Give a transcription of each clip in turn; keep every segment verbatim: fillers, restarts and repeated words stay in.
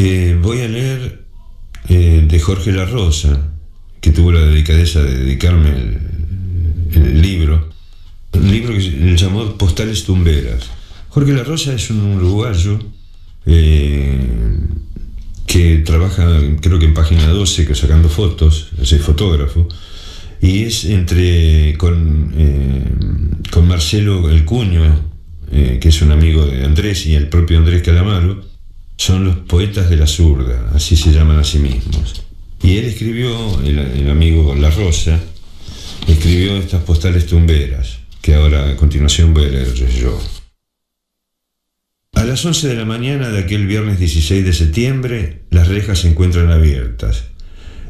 Eh, voy a leer eh, de Jorge Larrosa, que tuvo la delicadeza de dedicarme el, el libro, el libro que se llamó Postales Tumberas. Jorge Larrosa es un uruguayo eh, que trabaja, creo que en Página doce, que sacando fotos, es fotógrafo, y es entre con, eh, con Marcelo el Cuño, eh, que es un amigo de Andrés, y el propio Andrés Calamaro. Son los poetas de la zurda, así se llaman a sí mismos. Y él escribió, el, el amigo Larrosa, escribió estas postales tumberas, que ahora a continuación voy a leerles yo. A las once de la mañana de aquel viernes dieciséis de septiembre, las rejas se encuentran abiertas.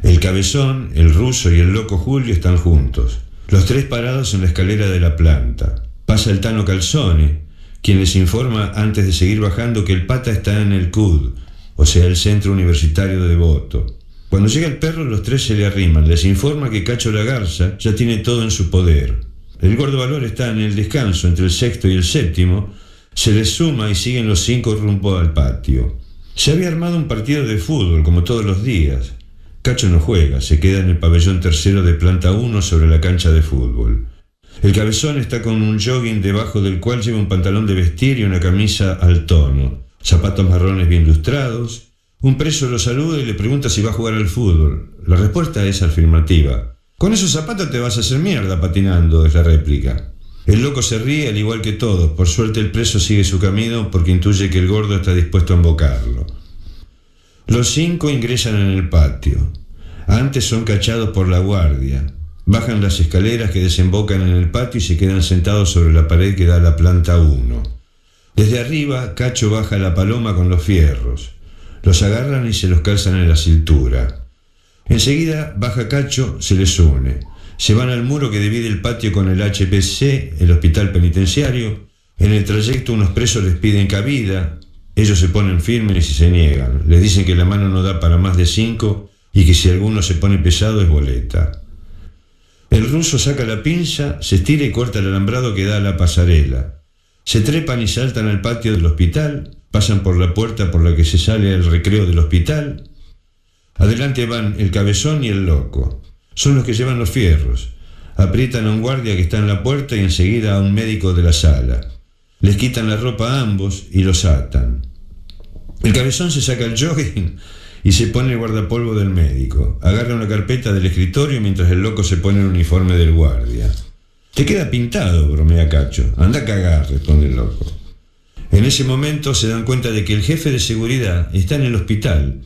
El Cabezón, el Ruso y el Loco Julio están juntos, los tres parados en la escalera de la planta. Pasa el Tano Calzone, quien les informa antes de seguir bajando que el Pata está en el C U D, o sea, el Centro Universitario de Devoto. Cuando llega el perro, los tres se le arriman. Les informa que Cacho la Garza ya tiene todo en su poder. El Gordo Valor está en el descanso entre el sexto y el séptimo. Se les suma y siguen los cinco rumbo al patio. Se había armado un partido de fútbol, como todos los días. Cacho no juega, se queda en el pabellón tercero de planta uno sobre la cancha de fútbol. El Cabezón está con un jogging debajo del cual lleva un pantalón de vestir y una camisa al tono, zapatos marrones bien lustrados. Un preso lo saluda y le pregunta si va a jugar al fútbol. La respuesta es afirmativa. «Con esos zapatos te vas a hacer mierda patinando», es la réplica. El Loco se ríe al igual que todos. Por suerte el preso sigue su camino porque intuye que el Gordo está dispuesto a embocarlo. Los cinco ingresan en el patio. Antes son cachados por la guardia. Bajan las escaleras que desembocan en el patio y se quedan sentados sobre la pared que da a la planta uno. Desde arriba, Cacho baja la paloma con los fierros. Los agarran y se los calzan en la cintura. Enseguida baja Cacho, se les une. Se van al muro que divide el patio con el H P C, el hospital penitenciario. En el trayecto unos presos les piden cabida. Ellos se ponen firmes y se niegan. Les dicen que la mano no da para más de cinco y que si alguno se pone pesado es boleta. El Ruso saca la pinza, se estira y corta el alambrado que da a la pasarela. Se trepan y saltan al patio del hospital. Pasan por la puerta por la que se sale al recreo del hospital. Adelante van el Cabezón y el Loco. Son los que llevan los fierros. Aprietan a un guardia que está en la puerta y enseguida a un médico de la sala. Les quitan la ropa a ambos y los atan. El Cabezón se saca el jogging y se pone el guardapolvo del médico. Agarra una carpeta del escritorio mientras el Loco se pone el uniforme del guardia. «Te queda pintado», bromea Cacho. «Anda a cagar», responde el Loco. En ese momento se dan cuenta de que el jefe de seguridad está en el hospital.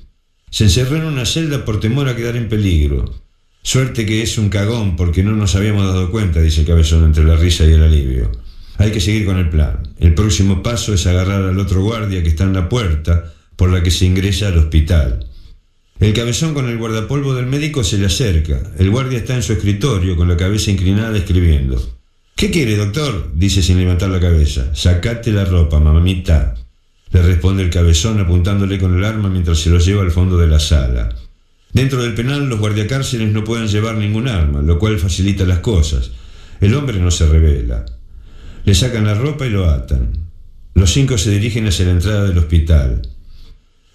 Se encerró en una celda por temor a quedar en peligro. «Suerte que es un cagón porque no nos habíamos dado cuenta», dice el Cabezón entre la risa y el alivio. «Hay que seguir con el plan. El próximo paso es agarrar al otro guardia que está en la puerta por la que se ingresa al hospital». El Cabezón con el guardapolvo del médico se le acerca. El guardia está en su escritorio con la cabeza inclinada escribiendo. «¿Qué quiere, doctor?», dice sin levantar la cabeza. «Sacate la ropa, mamita», le responde el Cabezón apuntándole con el arma mientras se lo lleva al fondo de la sala. Dentro del penal los guardiacárceles no pueden llevar ningún arma, lo cual facilita las cosas. El hombre no se revela. Le sacan la ropa y lo atan. Los cinco se dirigen hacia la entrada del hospital.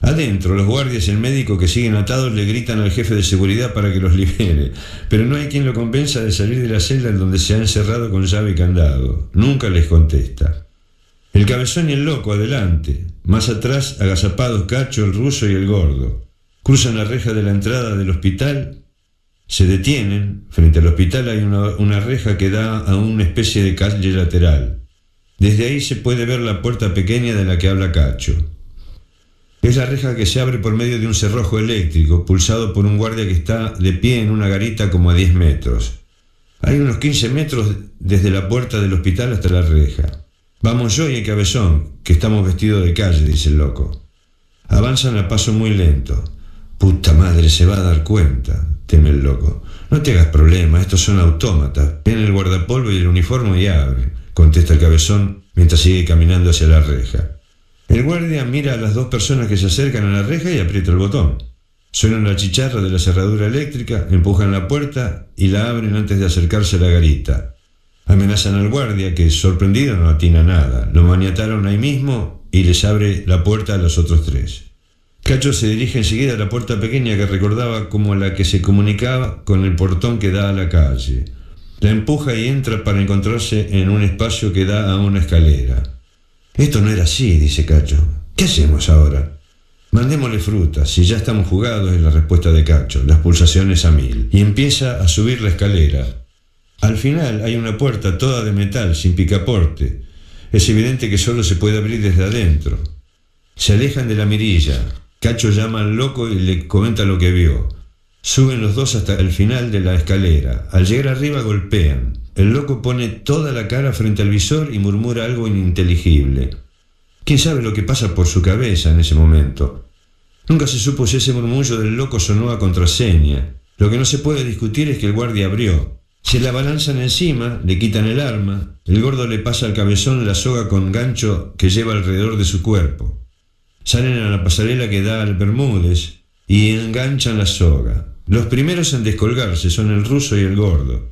Adentro, los guardias y el médico que siguen atados le gritan al jefe de seguridad para que los libere, pero no hay quien lo convenza de salir de la celda en donde se ha encerrado con llave y candado. Nunca les contesta. El Cabezón y el Loco adelante, más atrás agazapados Cacho, el Ruso y el Gordo. Cruzan la reja de la entrada del hospital, se detienen. Frente al hospital hay una, una reja que da a una especie de calle lateral. Desde ahí se puede ver la puerta pequeña de la que habla Cacho. Es la reja que se abre por medio de un cerrojo eléctrico, pulsado por un guardia que está de pie en una garita como a diez metros. Hay unos quince metros desde la puerta del hospital hasta la reja. «Vamos yo y el Cabezón, que estamos vestidos de calle», dice el Loco. Avanzan a paso muy lento. «Puta madre, se va a dar cuenta», teme el Loco. «No te hagas problema, estos son autómatas. Ven el guardapolvo y el uniforme y abre», contesta el Cabezón mientras sigue caminando hacia la reja. El guardia mira a las dos personas que se acercan a la reja y aprieta el botón. Suenan la chicharra de la cerradura eléctrica, empujan la puerta y la abren antes de acercarse a la garita. Amenazan al guardia que, sorprendido, no atina nada. Lo maniataron ahí mismo y les abre la puerta a los otros tres. Cacho se dirige enseguida a la puerta pequeña que recordaba como la que se comunicaba con el portón que da a la calle. La empuja y entra para encontrarse en un espacio que da a una escalera. Esto no era así, dice Cacho. ¿Qué hacemos ahora? Mandémosle frutas, si ya estamos jugados, es la respuesta de Cacho, las pulsaciones a mil. Y empieza a subir la escalera. Al final hay una puerta toda de metal, sin picaporte. Es evidente que solo se puede abrir desde adentro. Se alejan de la mirilla. Cacho llama al loco y le comenta lo que vio. Suben los dos hasta el final de la escalera. Al llegar arriba golpean. El loco pone toda la cara frente al visor y murmura algo ininteligible. ¿Quién sabe lo que pasa por su cabeza en ese momento? Nunca se supo si ese murmullo del loco sonó a contraseña. Lo que no se puede discutir es que el guardia abrió. Se la abalanzan encima, le quitan el arma. El gordo le pasa al cabezón la soga con gancho que lleva alrededor de su cuerpo. Salen a la pasarela que da al Bermúdez y enganchan la soga. Los primeros en descolgarse son el ruso y el gordo.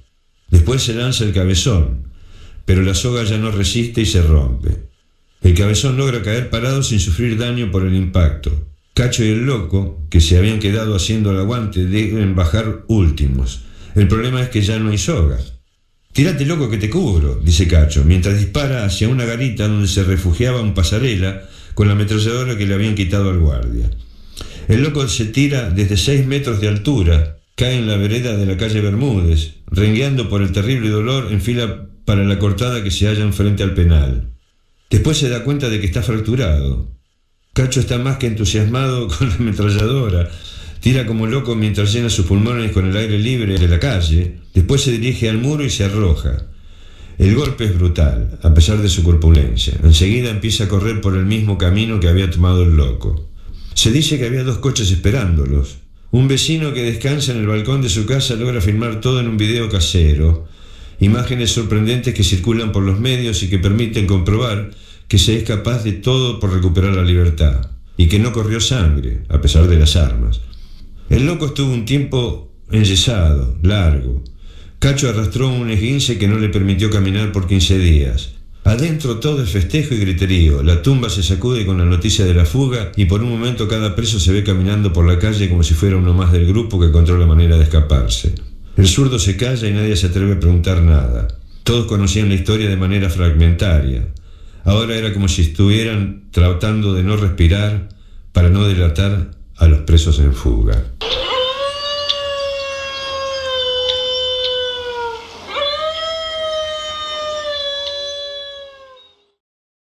Después se lanza el cabezón, pero la soga ya no resiste y se rompe. El cabezón logra caer parado sin sufrir daño por el impacto. Cacho y el loco, que se habían quedado haciendo el aguante, deben bajar últimos. El problema es que ya no hay soga. «Tírate, loco, que te cubro», dice Cacho, mientras dispara hacia una garita donde se refugiaba un pasarela con la ametralladora que le habían quitado al guardia. El loco se tira desde seis metros de altura, cae en la vereda de la calle Bermúdez, rengueando por el terrible dolor en fila para la cortada que se halla enfrente al penal. Después se da cuenta de que está fracturado. Cacho está más que entusiasmado con la ametralladora. Tira como loco mientras llena sus pulmones con el aire libre de la calle. Después se dirige al muro y se arroja. El golpe es brutal, a pesar de su corpulencia. Enseguida empieza a correr por el mismo camino que había tomado el loco. Se dice que había dos coches esperándolos. Un vecino que descansa en el balcón de su casa logra filmar todo en un video casero. Imágenes sorprendentes que circulan por los medios y que permiten comprobar que se es capaz de todo por recuperar la libertad y que no corrió sangre, a pesar de las armas. El loco estuvo un tiempo enyesado, largo. Cacho arrastró un esguince que no le permitió caminar por quince días. Adentro todo es festejo y griterío. La tumba se sacude con la noticia de la fuga y por un momento cada preso se ve caminando por la calle como si fuera uno más del grupo que encontró la manera de escaparse. El zurdo se calla y nadie se atreve a preguntar nada. Todos conocían la historia de manera fragmentaria. Ahora era como si estuvieran tratando de no respirar para no delatar a los presos en fuga.